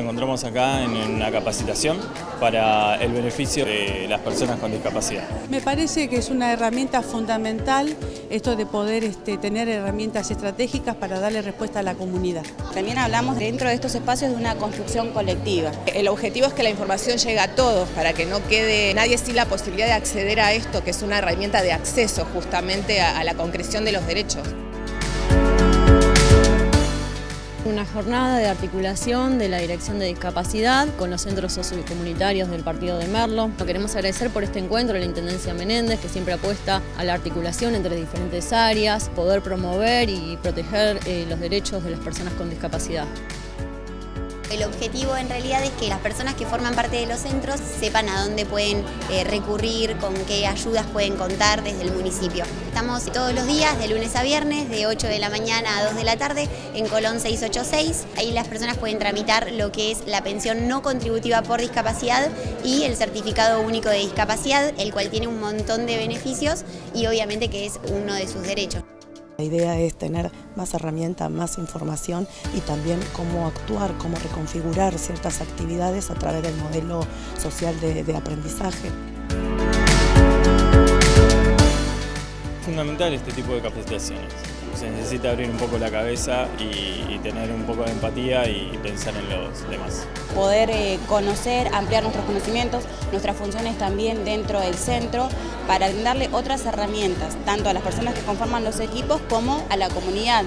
encontramos acá en una capacitación para el beneficio de las personas con discapacidad. Me parece que es una herramienta fundamental esto de poder tener herramientas estratégicas para darle respuesta a la comunidad. También hablamos dentro de estos espacios de una construcción colectiva. El objetivo es que la información llegue a todos para que no quede nadie sin la posibilidad de acceder a esto, que es una herramienta de acceso justamente a la concreción de los derechos. Una jornada de articulación de la Dirección de Discapacidad con los centros sociocomunitarios del Partido de Merlo. Queremos agradecer por este encuentro a la Intendencia Menéndez, que siempre apuesta a la articulación entre diferentes áreas, poder promover y proteger los derechos de las personas con discapacidad. El objetivo en realidad es que las personas que forman parte de los centros sepan a dónde pueden recurrir, con qué ayudas pueden contar desde el municipio. Estamos todos los días, de lunes a viernes, de 8 de la mañana a 2 de la tarde, en Colón 686. Ahí las personas pueden tramitar lo que es la pensión no contributiva por discapacidad y el certificado único de discapacidad, el cual tiene un montón de beneficios y obviamente que es uno de sus derechos. La idea es tener más herramientas, más información y también cómo actuar, cómo reconfigurar ciertas actividades a través del modelo social de aprendizaje. Es fundamental este tipo de capacitaciones. Se necesita abrir un poco la cabeza y tener un poco de empatía y pensar en los demás. Poder conocer, ampliar nuestros conocimientos, nuestras funciones también dentro del centro, para brindarle otras herramientas, tanto a las personas que conforman los equipos como a la comunidad.